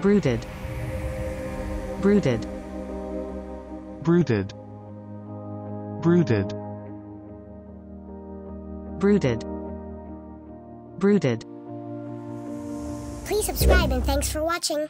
Bruited, bruited, bruited, bruited, bruited, bruited. Please subscribe and thanks for watching.